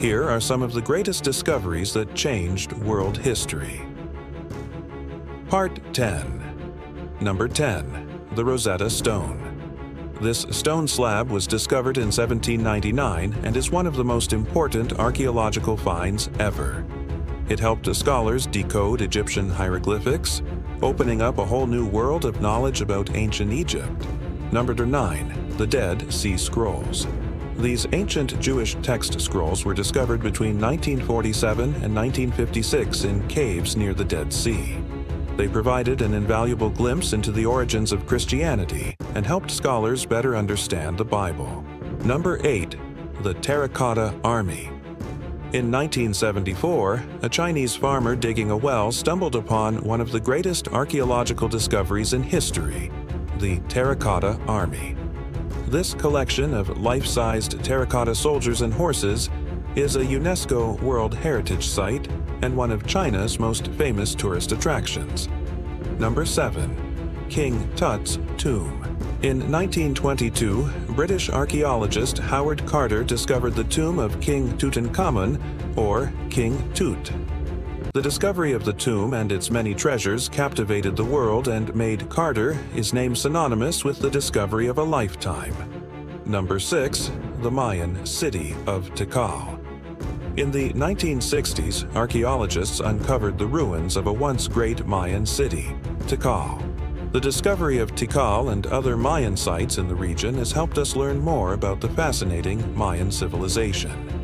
Here are some of the greatest discoveries that changed world history. Part 10. Number 10. The Rosetta Stone. This stone slab was discovered in 1799 and is one of the most important archaeological finds ever. It helped scholars decode Egyptian hieroglyphics, opening up a whole new world of knowledge about ancient Egypt. Number 9. The Dead Sea Scrolls. These ancient Jewish text scrolls were discovered between 1947 and 1956 in caves near the Dead Sea. They provided an invaluable glimpse into the origins of Christianity and helped scholars better understand the Bible. Number 8. The Terracotta Army. In 1974, a Chinese farmer digging a well stumbled upon one of the greatest archaeological discoveries in history, the Terracotta Army. This collection of life-sized terracotta soldiers and horses is a UNESCO World Heritage Site and one of China's most famous tourist attractions. Number 7. King Tut's Tomb. In 1922, British archaeologist Howard Carter discovered the tomb of King Tutankhamun, or King Tut. The discovery of the tomb and its many treasures captivated the world and made Carter his name synonymous with the discovery of a lifetime. Number 6. The Mayan city of Tikal. In the 1960s, archaeologists uncovered the ruins of a once great Mayan city, Tikal. The discovery of Tikal and other Mayan sites in the region has helped us learn more about the fascinating Mayan civilization.